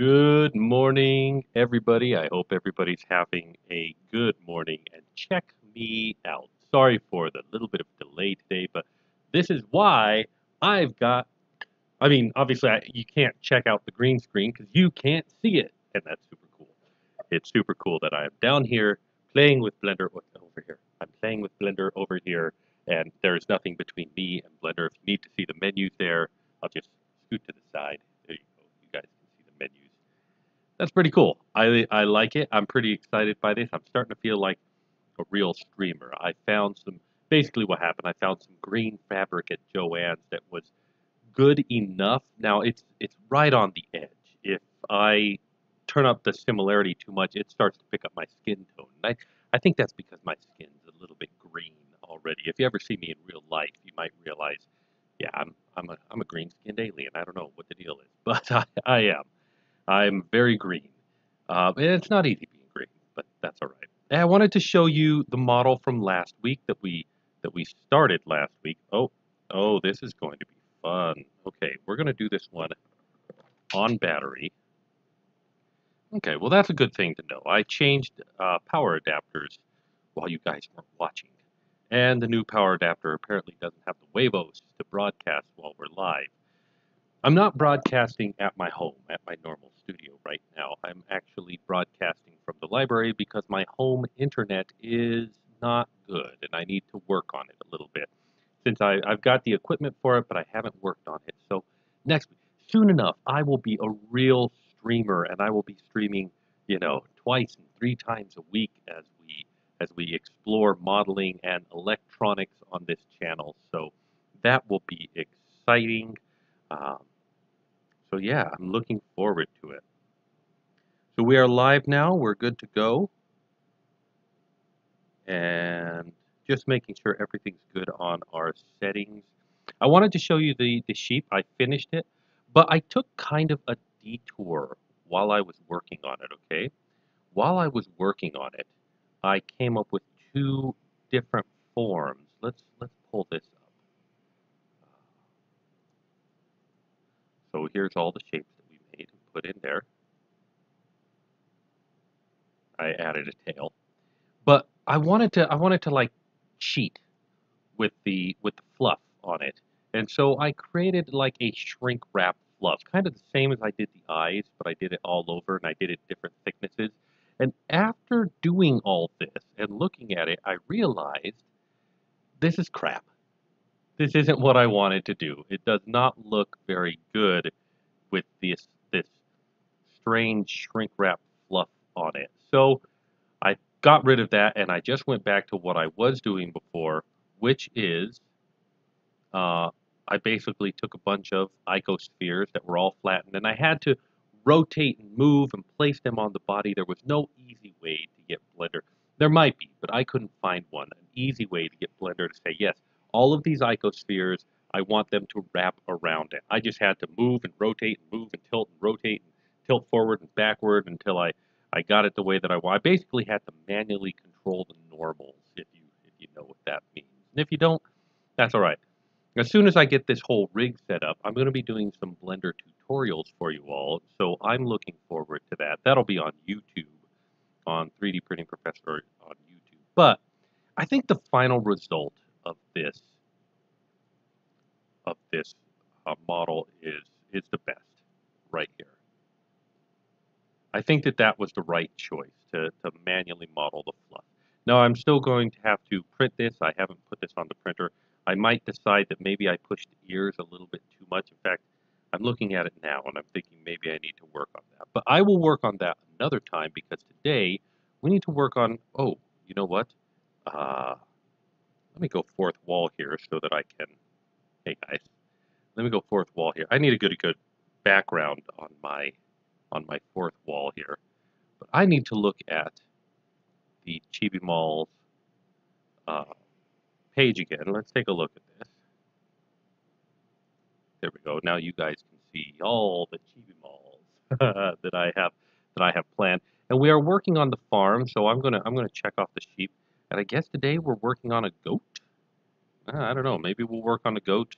Good morning, everybody. I hope everybody's having a good morning, and check me out. Sorry for the little bit of delay today, but this is why I've got, obviously you can't check out the green screen because you can't see it, and that's super cool. It's super cool that I'm down here playing with Blender over here. I'm playing with Blender over here, and there's nothing between me and Blender. If you need to see the menus there, I'll just scoot to the side. There you go. You guys can see the menus. That's pretty cool. I like it. I'm pretty excited by this. I'm starting to feel like a real streamer. I found some, basically what happened, I found some green fabric at Joann's that was good enough. Now it's right on the edge. If I turn up the similarity too much, it starts to pick up my skin tone. And I think that's because my skin's a little bit green already. If you ever see me in real life, you might realize, yeah, I'm a green-skinned alien. I don't know what the deal is, but I am. I'm very green. It's not easy being green, but that's all right. And I wanted to show you the model from last week that we started last week. Oh, this is going to be fun. Okay, we're going to do this one on battery. Okay, well, that's a good thing to know. I changed power adapters while you guys weren't watching. And the new power adapter apparently doesn't have the Wevos to broadcast while we're live. I'm not broadcasting at my home, at my normal studio right now. I'm actually broadcasting from the library because my home internet is not good, and I need to work on it a little bit. Since I've got the equipment for it, but I haven't worked on it. So next week, soon enough, I will be a real streamer, and I will be streaming, you know, 2 and 3 times a week as we explore modeling and electronics on this channel. So that will be exciting. So yeah, I'm looking forward to it. So we are live now. We're good to go. And just making sure everything's good on our settings. I wanted to show you the sheep. I finished it, but I took kind of a detour while I was working on it, okay? While I was working on it, I came up with 2 different forms. Let's pull this up. So here's all the shapes that we made and put in there. I added a tail, but I wanted to like cheat with the fluff on it, and so I created like a shrink wrap fluff, kind of the same as I did the eyes, but I did it all over and I did it different thicknesses. And after doing all this and looking at it, I realized this is crap. This isn't what I wanted to do. It does not look very good with this strange shrink wrap fluff on it. So I got rid of that, and I just went back to what I was doing before, which is I basically took a bunch of icospheres that were all flattened, and I had to rotate and move and place them on the body. There was no easy way to get Blender. There might be, but I couldn't find one. An easy way to get Blender to say, yes, all of these icospheres, I want them to wrap around it. I just had to move and rotate and move and tilt and rotate and tilt forward and backward until I got it the way that I want. I basically had to manually control the normals, if you know what that means. And if you don't, that's all right. As soon as I get this whole rig set up, I'm going to be doing some Blender tutorials for you all, so I'm looking forward to that. That'll be on YouTube, on 3D Printing Professor on YouTube. But I think the final result of this model is the best right here. I think that was the right choice to manually model the fluff. Now I'm still going to have to print this. I haven't put this on the printer. I might decide that maybe I pushed the ears a little bit too much. In fact, I'm looking at it now, and I'm thinking maybe I need to work on that. But I will work on that another time, because today we need to work on, oh, you know what? Let me go fourth wall here so that I can, hey guys, let me go fourth wall here. I need a good background on my fourth wall here. But I need to look at the Chibimals page again. Let's take a look at this. There we go. Now you guys can see all the Chibimals that I have planned. And we are working on the farm, so I'm gonna check off the sheep. And I guess today we're working on a goat. I don't know. Maybe we'll work on a goat,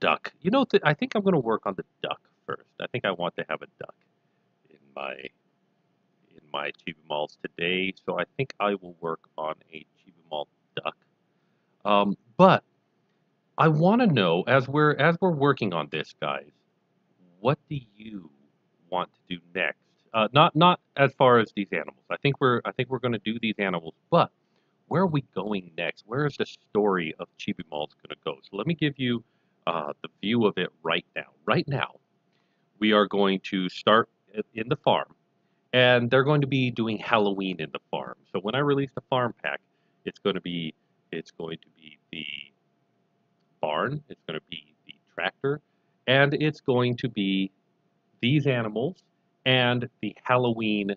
duck. You know, I think I'm gonna work on the duck first. I think I want to have a duck in my Chibimals today, so I think I will work on a Chibimal duck. But I want to know, as we're working on this, guys, what do you want to do next? Not as far as these animals. I think we're going to do these animals, but where are we going next? Where is the story of Chibimals going to go? So let me give you the view of it right now. Right now, we are going to start in the farm, and they're going to be doing Halloween in the farm. So when I release the farm pack, it's going to be the barn, it's going to be the tractor, and it's going to be these animals and the Halloween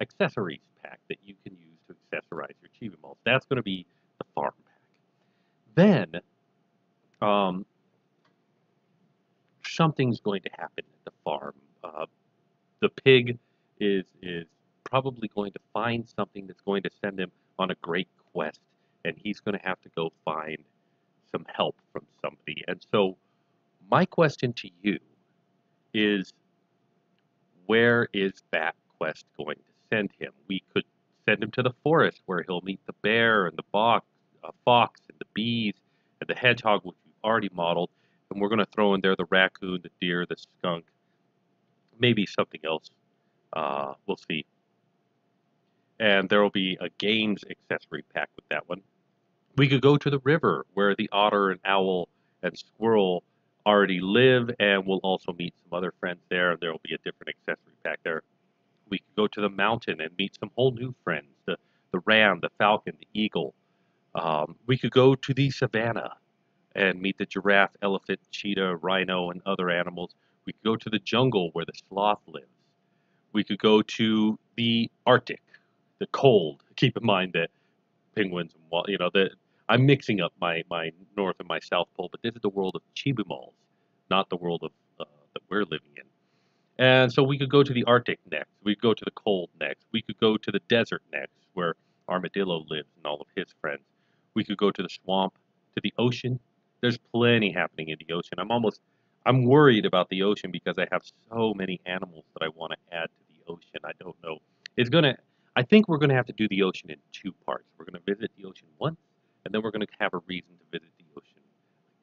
accessories pack that you can use to accessorize your Chibimals. That's going to be the farm pack. Then something's going to happen at the farm. The pig is probably going to find something that's going to send him on a great quest, and he's going to have to go find some help from somebody. And so my question to you is, where is that quest going to send him? We could send him to the forest, where he'll meet the bear and the fox and the bees and the hedgehog, which we've already modeled, and we're going to throw in there the raccoon, the deer, the skunk, maybe something else. We'll see. And there will be a games accessory pack with that one. We could go to the river, where the otter and owl and squirrel already live, and we'll also meet some other friends there. There will be a different accessory pack there. We could go to the mountain and meet some whole new friends, the ram, the falcon, the eagle. We could go to the savanna and meet the giraffe, elephant, cheetah, rhino, and other animals. We could go to the jungle, where the sloth lives. We could go to the Arctic, the cold. Keep in mind that penguins, I'm mixing up my North and my South Pole, but this is the world of Chibimals, not the world of that we're living in. And so we could go to the Arctic next. We could go to the cold next. We could go to the desert next, where Armadillo lives and all of his friends. We could go to the swamp, to the ocean. There's plenty happening in the ocean. I'm worried about the ocean because I have so many animals that I want to add to the ocean. I don't know. I think we're going to have to do the ocean in two parts. We're going to visit the ocean once, and then we're going to have a reason to visit the ocean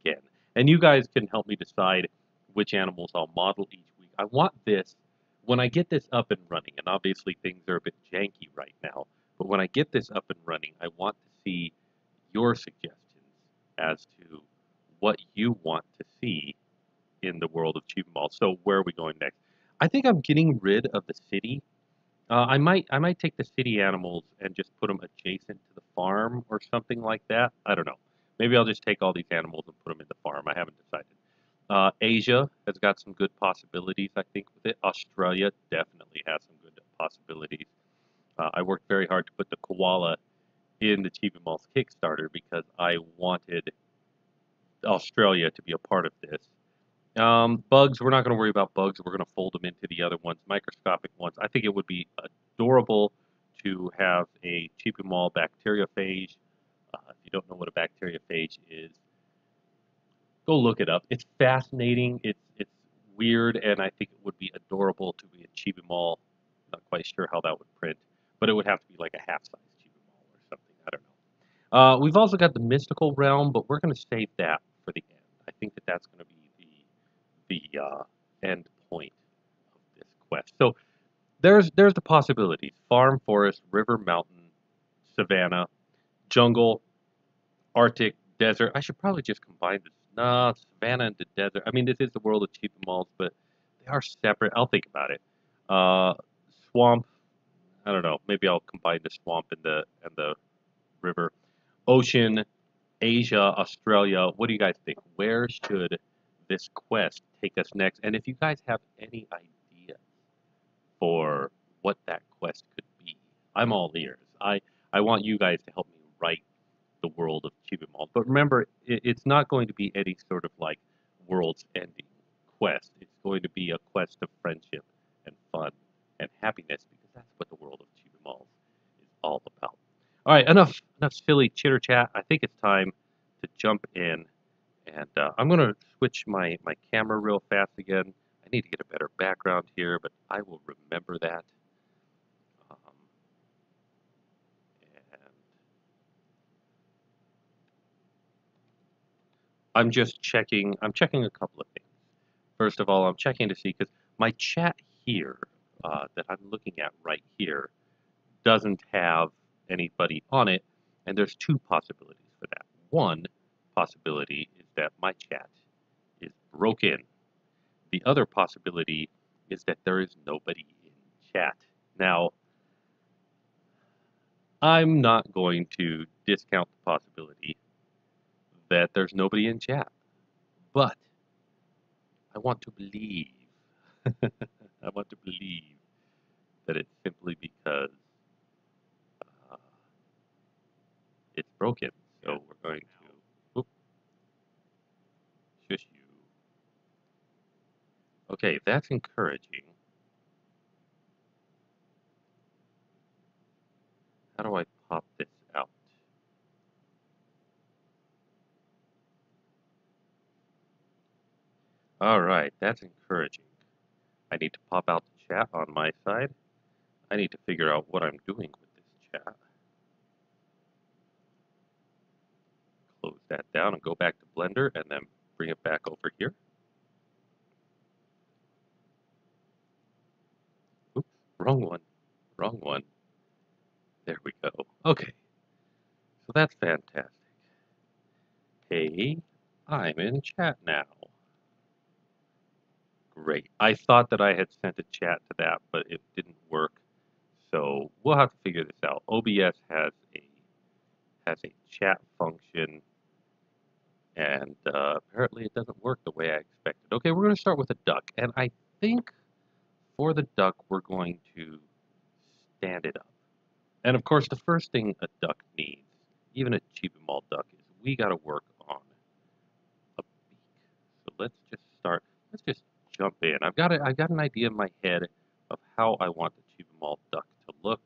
again. And you guys can help me decide which animals I'll model each week. I want this, when I get this up and running, and obviously things are a bit janky right now, but when I get this up and running, I want to see your suggestions as to what you want to see in the world of Chibimals. So where are we going next? I think I'm getting rid of the city. I might take the city animals and just put them adjacent to the farm or something like that. I don't know. Maybe I'll just take all these animals and put them in the farm. I haven't decided. Asia has got some good possibilities, I think, with it. Australia definitely has some good possibilities. I worked very hard to put the koala in the Chibimals Kickstarter because I wanted Australia to be a part of this. Bugs, we're not going to worry about bugs. We're going to fold them into the other ones, microscopic ones. I think it would be adorable to have a Chibimal bacteriophage. If you don't know what a bacteriophage is, go look it up. It's fascinating. It's weird, and I think it would be adorable to be a Chibimal. Not quite sure how that would print, but it would have to be like a half-size Chibimal or something. I don't know. We've also got the mystical realm, but we're going to save that for the end. I think that that's going to be the end point of this quest. So there's the possibilities: farm, forest, river, mountain, savanna, jungle, Arctic, desert. I should probably just combine this. Nah, savanna and the desert. I mean, this is the world of Chibimals, but they are separate. I'll think about it. Swamp. I don't know. Maybe I'll combine the swamp and the river. Ocean, Asia, Australia. What do you guys think? Where should this quest take us next? And if you guys have any idea for what that quest could be, I'm all ears. I want you guys to help me write the world of Chibimals. But remember, it's not going to be any sort of like world's ending quest. It's going to be a quest of friendship and fun and happiness, because that's what the world of Chibimals is all about. All right, enough silly chitter chat. I think it's time to jump in. And I'm going to switch my camera real fast again. I need to get a better background here, but I will remember that. And I'm just checking. I'm checking a couple of things. First of all, I'm checking to see, because my chat here that I'm looking at right here doesn't have anybody on it, and there's two possibilities for that. One possibility is that my chat is broken. The other possibility is that there is nobody in chat. Now, I'm not going to discount the possibility that there's nobody in chat, but I want to believe, I want to believe that it's simply because it's broken. So we're going to shush you. Okay, that's encouraging. How do I pop this out? All right, that's encouraging. I need to pop out the chat on my side. I need to figure out what I'm doing with this chat. Close that down and go back to Blender and then bring it back over here. Oops, wrong one. Wrong one. There we go. Okay. So that's fantastic. Hey, I'm in chat now. Great. I thought that I had sent a chat to that, but it didn't work. So we'll have to figure this out. OBS has a chat function. And apparently it doesn't work the way I expected. Okay, we're going to start with a duck. And I think for the duck, we're going to stand it up. And of course, the first thing a duck needs, even a Chibimal duck, is we got to work on a beak. So let's just start. Let's just jump in. I've got an idea in my head of how I want the Chibimal duck to look.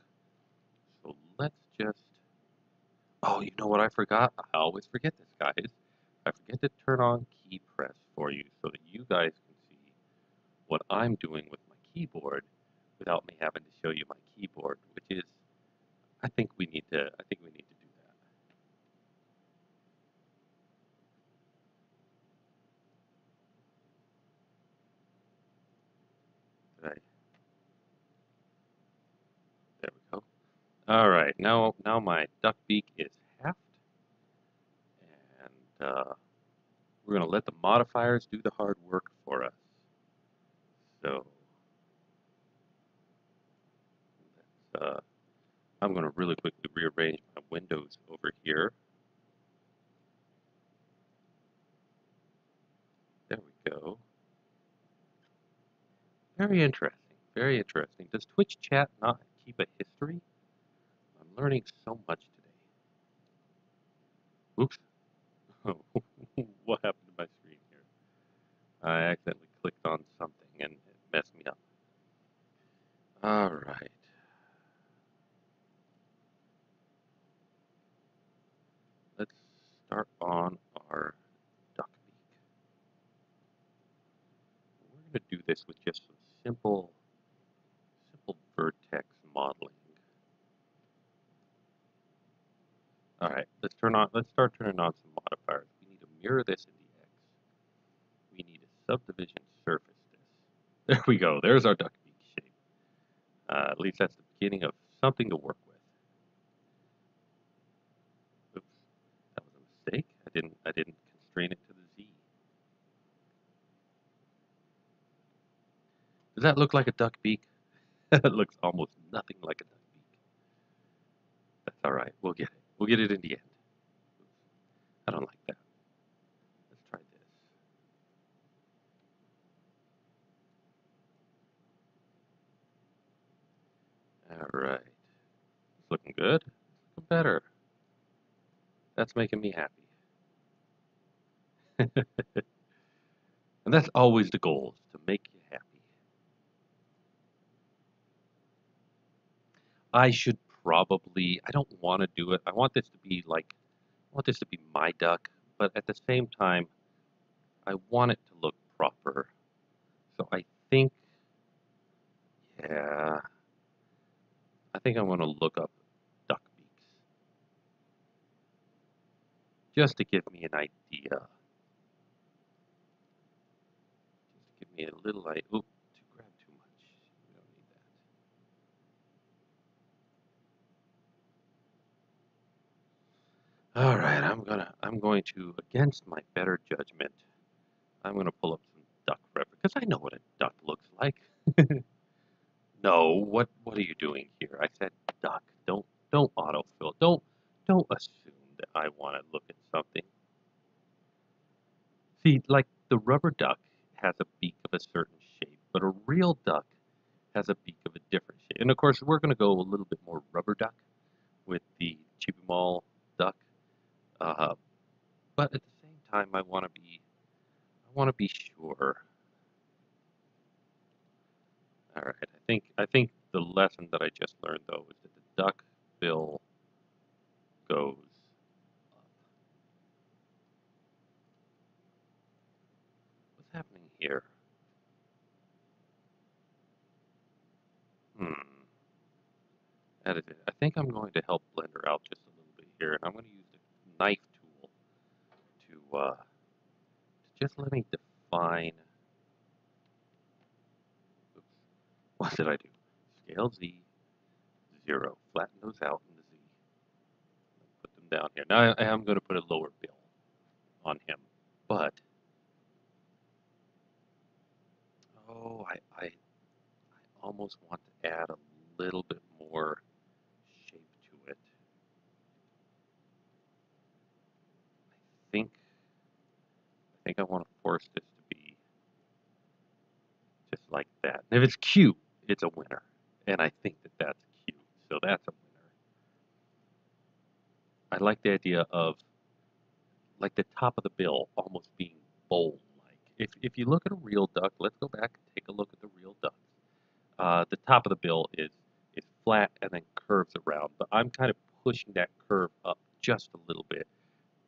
So let's just... Oh, you know what I forgot? I always forget this, guys. I forget to turn on key press for you so that you guys can see what I'm doing with my keyboard without me having to show you my keyboard, which is, I think we need to do that. There we go. All right, now my duck beak is half. We're going to let the modifiers do the hard work for us. So, I'm going to really quickly rearrange my windows over here. There we go. Very interesting. Very interesting. Does Twitch chat not keep a history? I'm learning so much today. Oops. What happened to my screen here? I accidentally clicked on something and it messed me up. All right. Let's start on our duck beak. We're going to do this with just some simple vertex modeling. All right, let's start turning on some modifiers. We need to mirror this in the X. We need a subdivision surface this. There we go. There's our duck beak shape. At least that's the beginning of something to work with. Oops, that was a mistake. I didn't constrain it to the Z. Does that look like a duck beak? It looks almost nothing like a duck beak. That's all right. We'll get it. We'll get it in the end. I don't like that. Let's try this. Alright. It's looking good. It's looking better. That's making me happy. And that's always the goal, is to make you happy. I should probably, I don't want to do it. I want this to be like, I want this to be my duck, but at the same time, I want it to look proper. So I think, yeah, I think I'm going to look up duck beaks just to give me an idea. Just give me a little idea. Oop, to grab too much. We don't need that. All right, I'm going to, against my better judgment, I'm going to pull up some duck reference because I know what a duck looks like. No, what are you doing here? I said duck. Don't autofill. Don't assume that I want to look at something. See, like the rubber duck has a beak of a certain shape, but a real duck has a beak of a different shape. And of course, we're going to go a little bit more rubber duck with the Chibimals duck. But at the same time, I want to be sure. All right, I think the lesson that I just learned though is that the duck bill goes up. What's happening here? That is it. I think I'm going to help Blender out just a little bit here, and I'm going to use the knife tool to just let me define. What did I do? Scale Z, 0. Flatten those out in the Z. Put them down here. Now I am going to put a lower bill on him, but oh, I almost want to add a little bit more shape to it. I think I want to force this to be just like that. And if it's cute, it's a winner, and I think that that's cute, so that's a winner. I like the idea of like the top of the bill almost being bowl like. If you look at a real duck, let's go back and take a look at the real duck. The top of the bill is flat and then curves around, but I'm kind of pushing that curve up just a little bit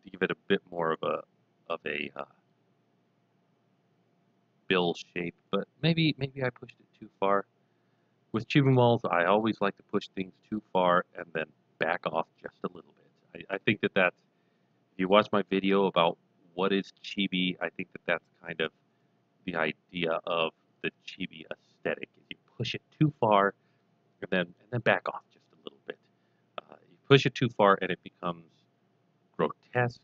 to give it a bit more of a bill shape, but maybe I pushed it too far. With Chibimals, I always like to push things too far and then back off just a little bit. I think that that's, if you watch my video about what is chibi, I think that that's kind of the idea of the chibi aesthetic. If you push it too far and then back off just a little bit. You push it too far and it becomes grotesque,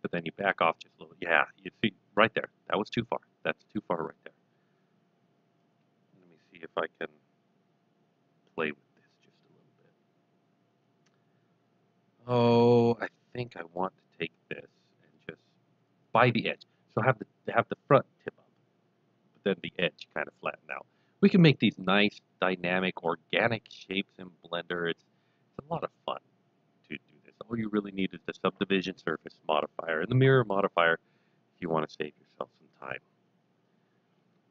but then you back off just a little. Yeah, you see right there. That was too far. That's too far right there. Let me see if I can play with this just a little bit. Oh, I think I want to take this and just by the edge. So have the front tip up, but then the edge kind of flatten out. We can make these nice, dynamic, organic shapes in Blender. It's a lot of fun to do this. All you really need is the subdivision surface modifier and the mirror modifier if you want to save yourself some time.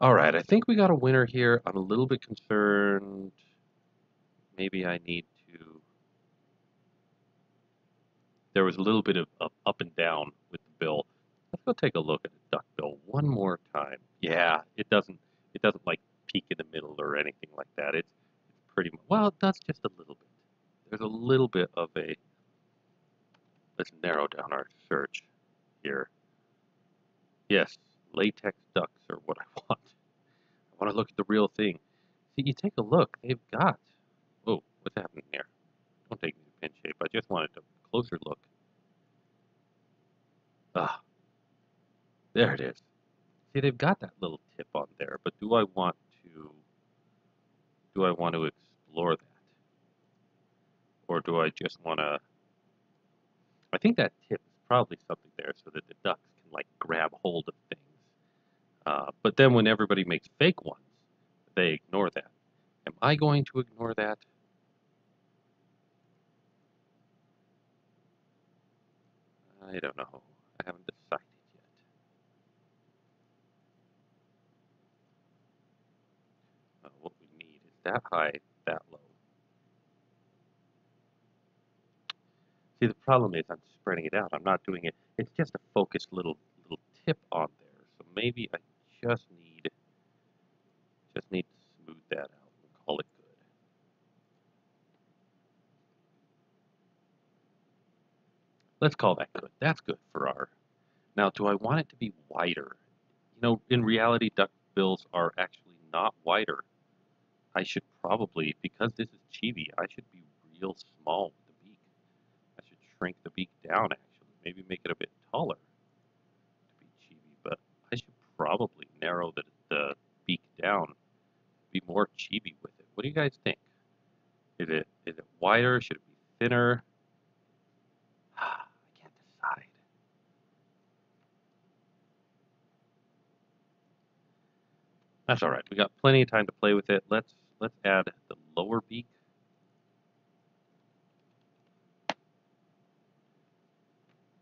All right, I think we got a winner here. I'm a little bit concerned. Maybe I need to... There was a little bit of up and down with the bill. Let's go take a look at the duck bill one more time. Yeah, it doesn't like peak in the middle or anything like that. It's pretty much, well, it does just a little bit. There's a little bit of a... Let's narrow down our search here. Yes, latex ducks are what I want. I want to look at the real thing. See, you take a look. They've got... Oh, what's happening here? Don't take me to pin shape. I just wanted a closer look. Ah, there it is. See, they've got that little tip on there, but do I want to explore that? Or do I just want to... I think that tip is probably something there so that the ducks can like grab hold of things. But then when everybody makes fake ones, they ignore that. Am I going to ignore that? I don't know. I haven't decided yet. What we need is that high, that low. See, the problem is I'm spreading it out. I'm not doing it. It's just a focused little tip on there. So maybe I just need Just need to smooth that out. We'll call it good. Let's call that good. That's good for our... Now, do I want it to be wider? You know, in reality, duck bills are actually not wider. I should probably, because this is chibi, I should be real small with the beak. I should shrink the beak down, actually. Maybe make it a bit taller to be chibi, but I should probably narrow the beak down, be more chibi with it. What do you guys think? Is it wider? Should it be thinner? I can't decide. That's all right. We got plenty of time to play with it. Let's add the lower beak.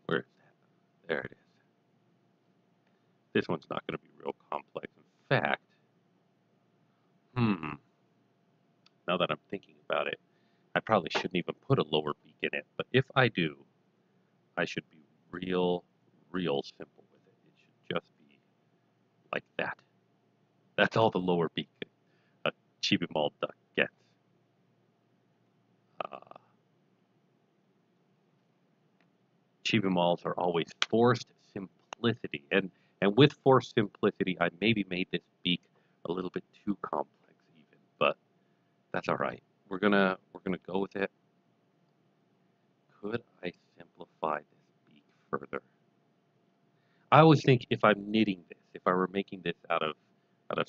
Where is that? There it is. This one's not going to be real complex. In fact, now that I'm thinking about it, I probably shouldn't even put a lower beak in it. But if I do, I should be real simple with it. It should just be like that. That's all the lower beak a Chibimal duck gets. Chibimals are always forced simplicity, and with forced simplicity, I maybe made this beak a little bit too complex even, but that's all right. We're gonna go with it. Could I simplify this beak further? I always think if I'm knitting this, if I were making this out of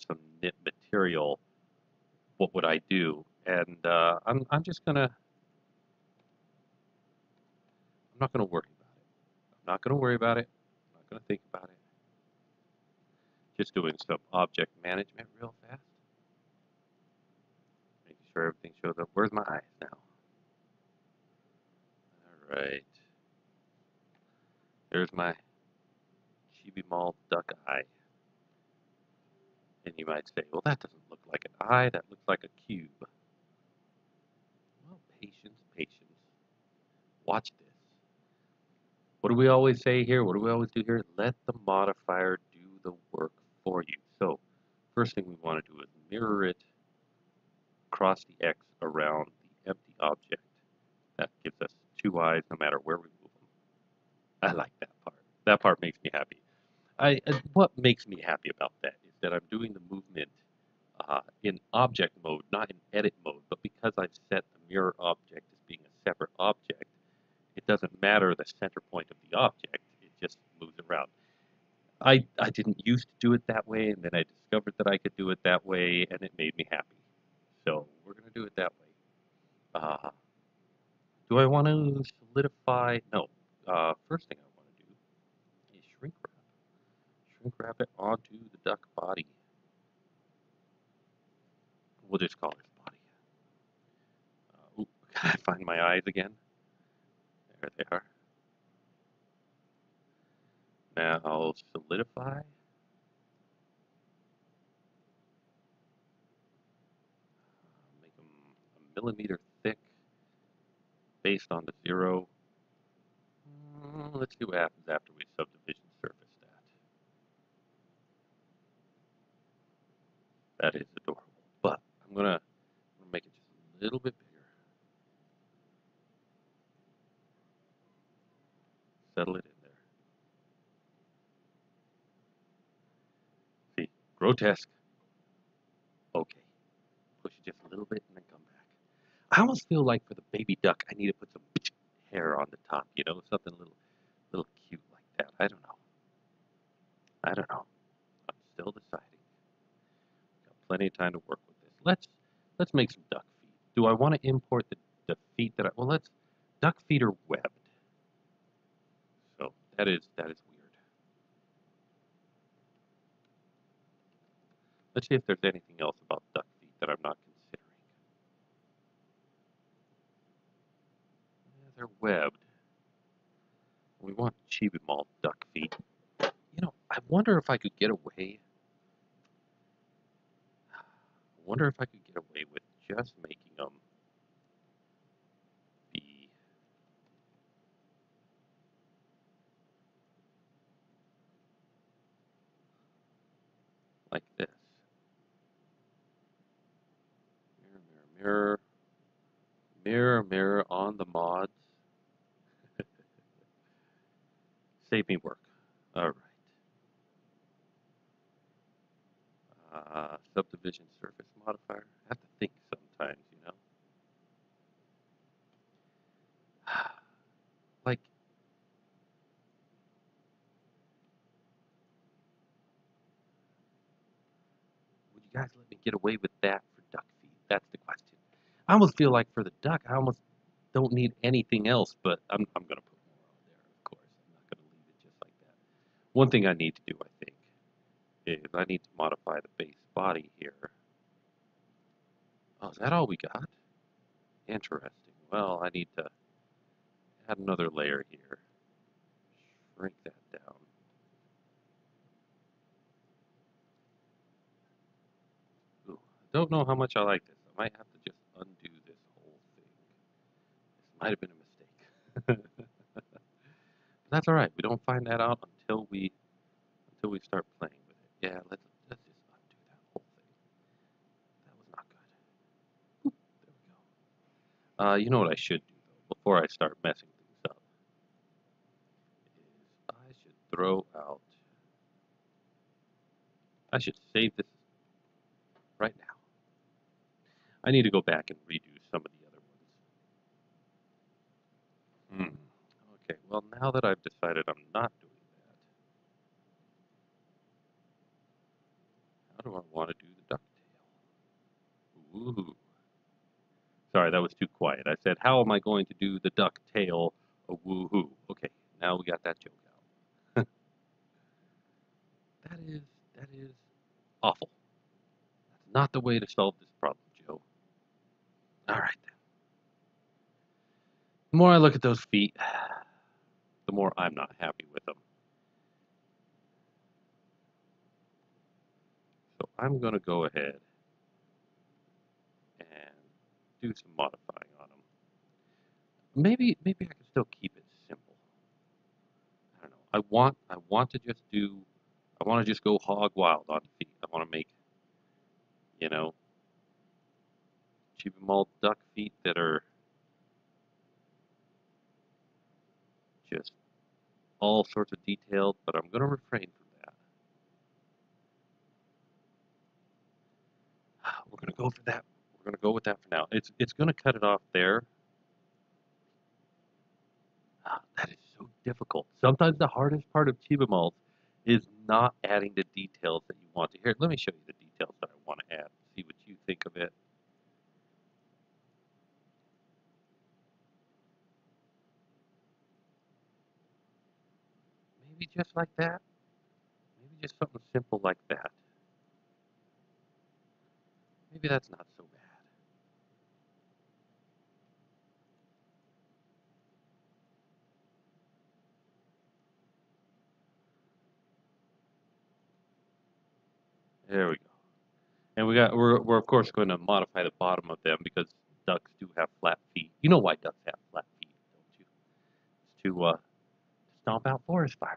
some knit material, what would I do? And I'm not gonna worry about it. I'm not gonna worry about it. I'm not gonna think about it. Just doing some object management real fast. Making sure everything shows up. Where's my eyes now? All right. There's my Chibimal duck eye. And you might say, well, that doesn't look like an eye, that looks like a cube. Well, patience. Watch this. What do we always say here? What do we always do here? Let the modifier do the work for you. So, first thing we want to do is mirror it across the X around the empty object. That gives us two eyes no matter where we move them. I like that part. That part makes me happy. What makes me happy about that is that I'm doing the movement in object mode, not in edit mode, but because I've set the mirror object as being a separate object, it doesn't matter the center point of the object, it just moves around. I didn't used to do it that way, and then I discovered that I could do it that way, and it made me happy. So we're going to do it that way. Do I want to solidify? No. First thing I want to do is shrink wrap. Shrink wrap it onto the duck body. We'll just call it body. Oop, can I find my eyes again? There they are. Now I'll solidify. Make them a millimeter thick based on the zero. Let's see what happens after we subdivision surface that. That is adorable. But I'm gonna make it just a little bit bigger. Settle it in. Grotesque. Okay. Push it just a little bit and then come back. I almost feel like for the baby duck, I need to put some hair on the top, you know, something a little cute like that. I don't know. I'm still deciding. Got plenty of time to work with this. Let's make some duck feet. Do I want to import the feet that I... Well, let's... Duck feet are webbed. So, that is weird. Let's see if there's anything else about duck feet that I'm not considering. They're webbed. We want Chibimal duck feet. You know, I wonder if I could get away with just making them be like this. Mirror, mirror on the mods. Save me work. Alright. Subdivision surface modifier. I have to think sometimes, you know. Like, would you guys let me get away with that for duck feed? That's the question. I almost feel like for the duck, I almost don't need anything else, but I'm going to put more on there, of course. I'm not going to leave it just like that. One thing I need to do, I think, is I need to modify the base body here. Oh, is that all we got? Interesting. Well, I need to add another layer here. Shrink that down. Ooh, I don't know how much I like this. I might have to just undo this whole thing. This might have been a mistake. But that's alright. We don't find that out until we start playing. Yeah, let's just not do that whole thing. That was not good. There we go. You know what I should do, though, before I start messing things up? Is I should throw out... I should save this right now. I need to go back and redo some of the other ones. Okay, well, now that I've decided I'm not doing... How do I want to do the ducktail? Ooh. Sorry, that was too quiet. I said, how am I going to do the ducktail? Oh, woohoo. Okay, now we got that joke out. That is awful. That's not the way to solve this problem, Joe. All right, then. The more I look at those feet, the more I'm not happy with them. So I'm going to go ahead and do some modifying on them. Maybe I can still keep it simple. I don't know. I want to just go hog wild on the feet. I want to make, you know, Chibimals duck feet that are just all sorts of detailed, but I'm going to refrain from... We're going to go for that. We're going to go with that for now. It's going to cut it off there. Ah, that is so difficult. Sometimes the hardest part of Chibimals is not adding the details that you want to hear. Let me show you the details that I want to add. See what you think of it. Maybe just like that. Maybe just something simple like that. Maybe that's not so bad. There we go. And we're of course going to modify the bottom of them because ducks do have flat feet. You know why ducks have flat feet, don't you? It's to stomp out forest fires.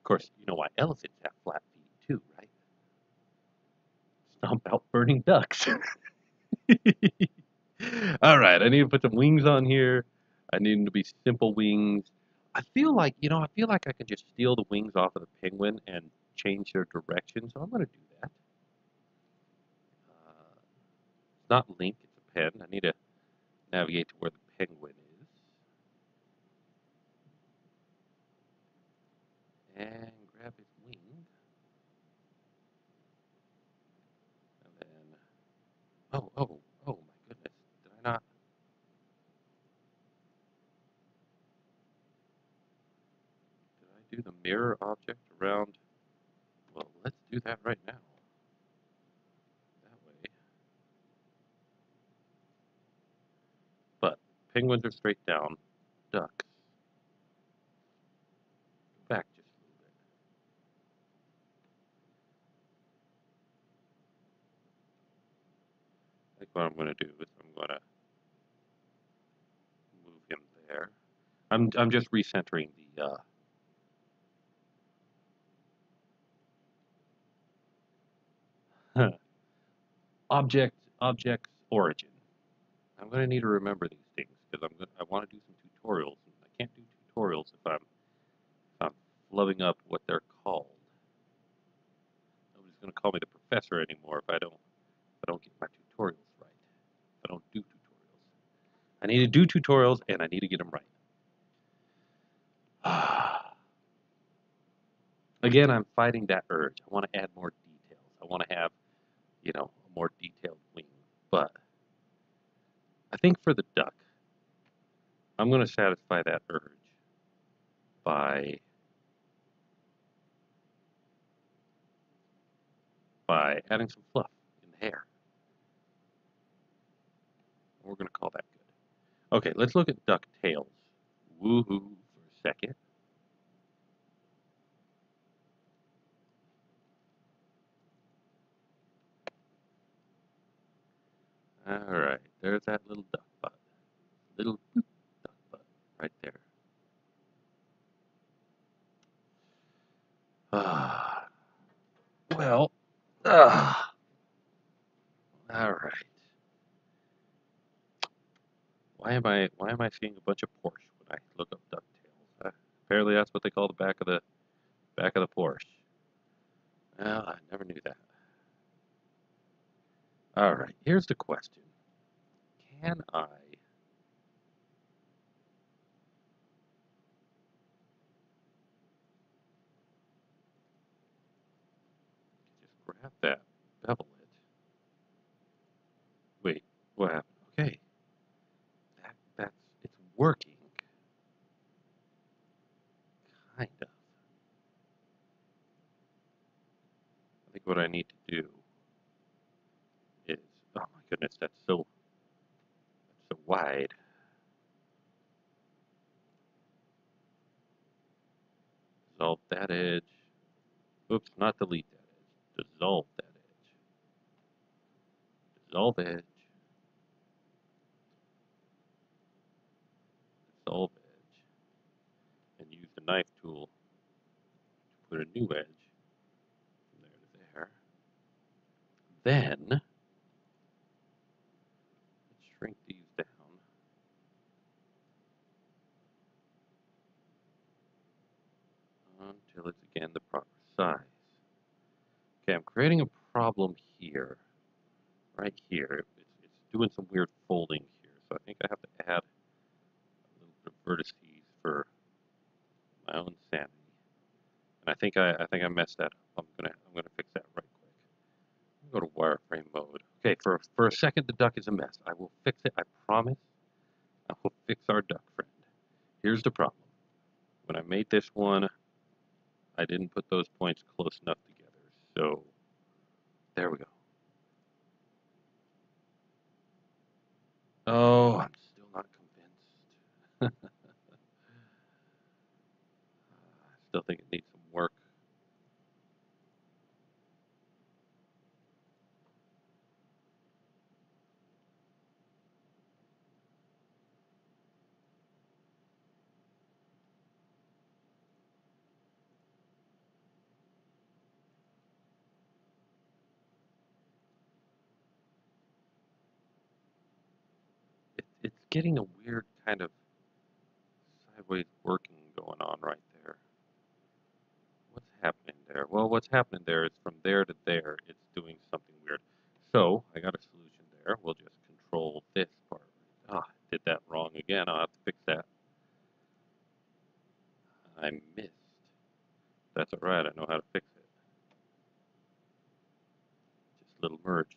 Of course, you know why elephants have flat feet too, right? Stomp out burning ducks. Alright, I need to put some wings on here. I need them to be simple wings. I feel like I can just steal the wings off of the penguin and change their direction, so I'm going to do that. It's not Link, it's a pen. I need to navigate to where the penguin is. And grab his wing. Oh, my goodness. Did I not? Did I do the mirror object around? Well, let's do that right now. That way. But penguins are straight down. Ducks. Back just a little bit. What I'm going to do is I'm going to move him there. I'm just recentering the object's origin. I'm going to need to remember these things because I want to do some tutorials. I can't do tutorials if I'm flubbing up what they're called. Nobody's going to call me the professor anymore if I don't get my tutorials right. If I don't do tutorials, I need to do tutorials and I need to get them right. Again, I'm fighting that urge. I want to add more details. I want to have, you know, a more detailed wing. But I think for the duck, I'm going to satisfy that urge by adding some fluff in the hair. We're going to call that good. Okay, let's look at duck tails. Woohoo for a second. Alright, there's that little duck butt. Little boop, duck butt right there. Alright. Why am I seeing a bunch of Porsche when I look up DuckTales? Apparently that's what they call the back of the Porsche. Well, I never knew that. Alright, here's the question. Can I just grab that, bevel it? Wait, what happened? Okay. It's working. Kind of. I think what I need to do. Oh my goodness, that's so wide. Dissolve that edge. Oops, not delete that edge. Dissolve that edge. Dissolve edge. Dissolve edge. And use the knife tool to put a new edge from there to there. Then shrink these down. Until it's again the proper size. Okay, I'm creating a problem here. Right here. It's doing some weird folding here. So I think I have to add a little bit of vertices for my own sanity. And I think I messed that up. I'm gonna fix that right quick. Go to wireframe mode. Okay, for a second, the duck is a mess. I will fix it, I promise. I will fix our duck friend. Here's the problem. When I made this one, I didn't put those points close enough together. So, there we go. Oh, I'm still not convinced. I still think it needs some work. Getting a weird kind of sideways working going on right there. What's happening there? Well, what's happening there is from there to there, it's doing something weird. So, I got a solution there. We'll just control this part. Ah, did that wrong again. I'll have to fix that. I missed. That's alright, I know how to fix it. Just a little merge tool.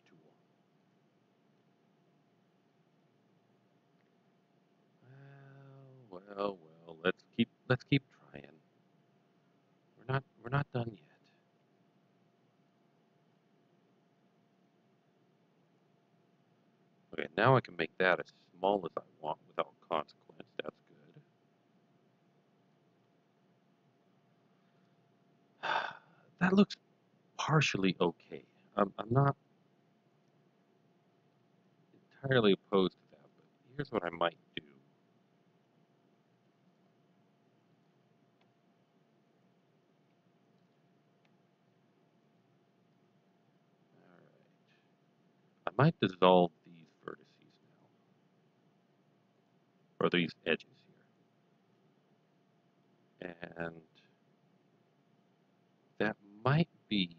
Oh well, let's keep trying. We're not done yet. Okay, now I can make that as small as I want without consequence. That's good. That looks partially okay. I'm not entirely opposed to that, but here's what I might do. I might dissolve these vertices now. for these edges here. And that might be...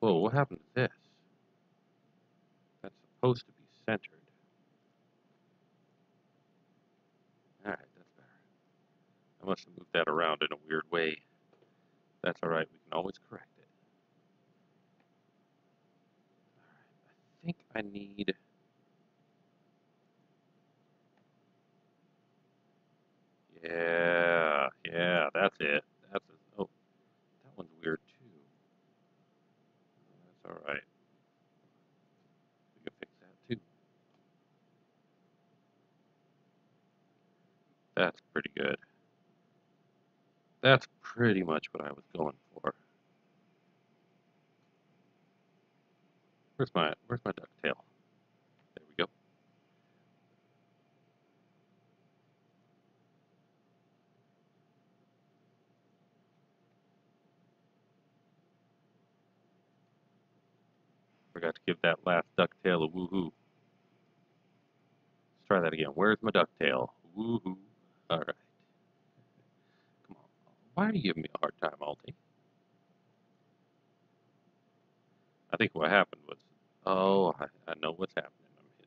Whoa, what happened to this? That's supposed to be centered. Alright, that's better. I must have moved that around in a weird way. That's alright, we can always correct it. Alright, I think I need... Yeah, that's it. That's it. Oh, that one's weird too. That's alright. We can fix that too. That's pretty good. That's pretty much what I was going for. Where's my ducktail? There we go. Forgot to give that last ducktail a woohoo. Let's try that again. Where's my ducktail? Woohoo. All right. Come on. Why are you giving me a hard time, Aldi? I think what happened was... Oh, I know what's happening. I'm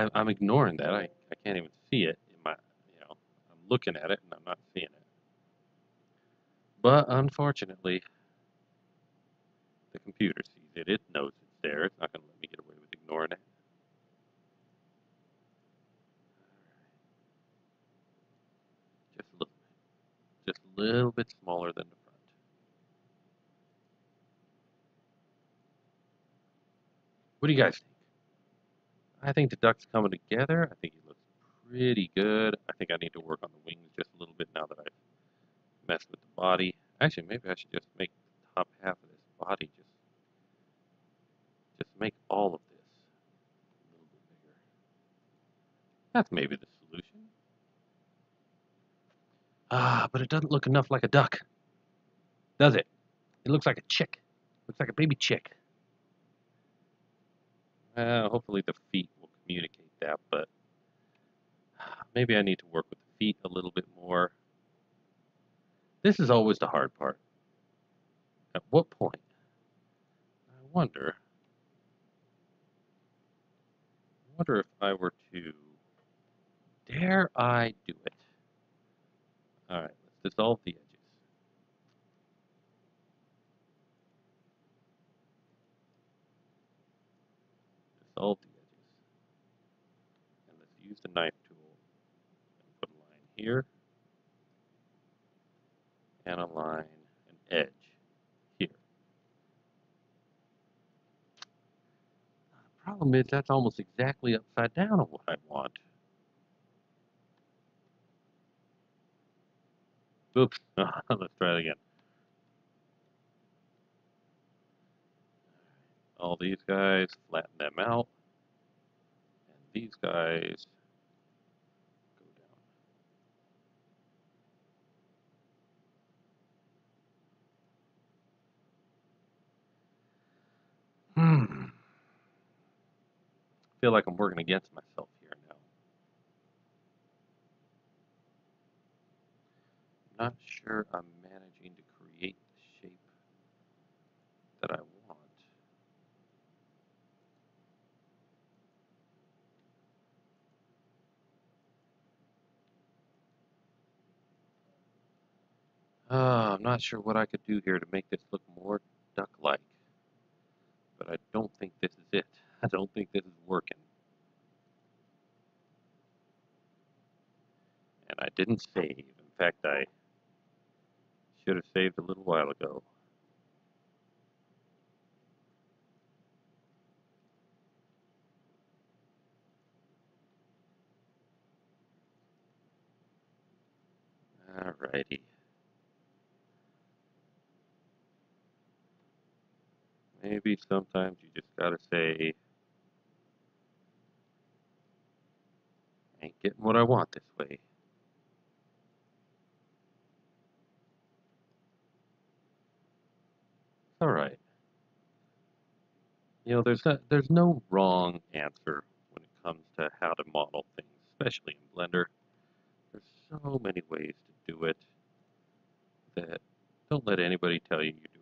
hitting that. I'm ignoring that. I can't even see it in my... You know, I'm looking at it and I'm not seeing it. But unfortunately... The computer sees it. It knows it's there. It's not going to let me get away with ignoring it. Just a little bit. Just a little bit smaller than the front. What do you guys think? I think the duck's coming together. I think it looks pretty good. I think I need to work on the wings just a little bit now that I've messed with the body. Actually, maybe I should just make the top half of this body just make all of this a little bit bigger. That's maybe the solution. Ah, but it doesn't look enough like a duck, does it? It looks like a chick. Looks like a baby chick. Hopefully the feet will communicate that, but maybe I need to work with the feet a little bit more. This is always the hard part. At what point? I wonder if I were to... Dare I do it? Alright, let's dissolve the edges. Dissolve the edges. And let's use the knife tool. And put a line here. And a line, an edge. Problem is, that's almost exactly upside down of what I want. Oops. Let's try it again. All these guys, flatten them out. And these guys go down. I feel like I'm working against myself here now. I'm not sure I'm managing to create the shape that I want. I'm not sure what I could do here to make this look more duck-like. But I don't think this is it. I don't think this is working. And I didn't save. In fact, I should have saved a little while ago. Alrighty. Maybe sometimes you just gotta say... Ain't getting what I want this way. All right. You know, there's no wrong answer when it comes to how to model things, especially in Blender. There's so many ways to do it that don't let anybody tell you you do